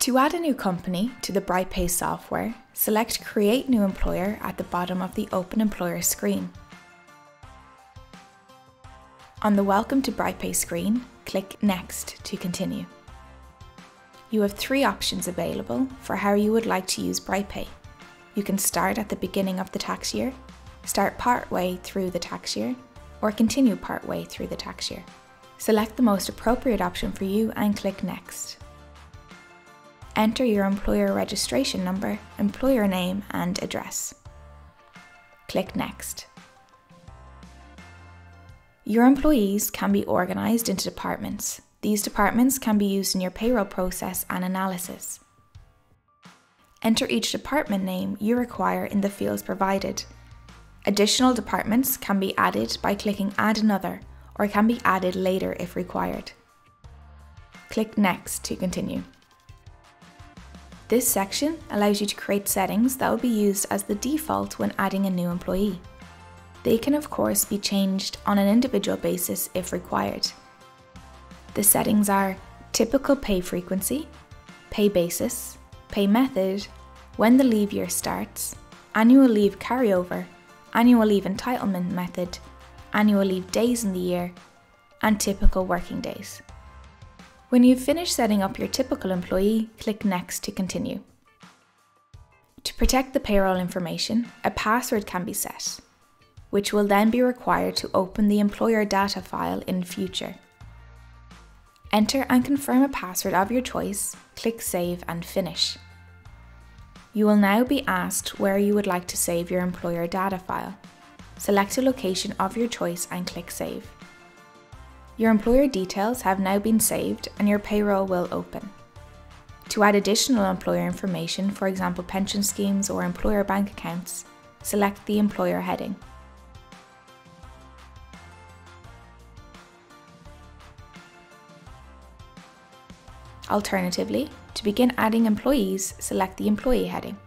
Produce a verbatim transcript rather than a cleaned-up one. To add a new company to the BrightPay software, select Create New Employer at the bottom of the Open Employer screen. On the Welcome to BrightPay screen, click Next to continue. You have three options available for how you would like to use BrightPay. You can start at the beginning of the tax year, start partway through the tax year, or continue partway through the tax year. Select the most appropriate option for you and click Next. Enter your employer registration number, employer name and address. Click Next. Your employees can be organised into departments. These departments can be used in your payroll process and analysis. Enter each department name you require in the fields provided. Additional departments can be added by clicking Add Another or can be added later if required. Click Next to continue. This section allows you to create settings that will be used as the default when adding a new employee. They can of course be changed on an individual basis if required. The settings are typical pay frequency, pay basis, pay method, when the leave year starts, annual leave carryover, annual leave entitlement method, annual leave days in the year, and typical working days. When you've finished setting up your typical employee, click Next to continue. To protect the payroll information, a password can be set, which will then be required to open the employer data file in future. Enter and confirm a password of your choice, click Save and Finish. You will now be asked where you would like to save your employer data file. Select a location of your choice and click Save. Your employer details have now been saved and your payroll will open. To add additional employer information, for example pension schemes or employer bank accounts, select the employer heading. Alternatively, to begin adding employees, select the employee heading.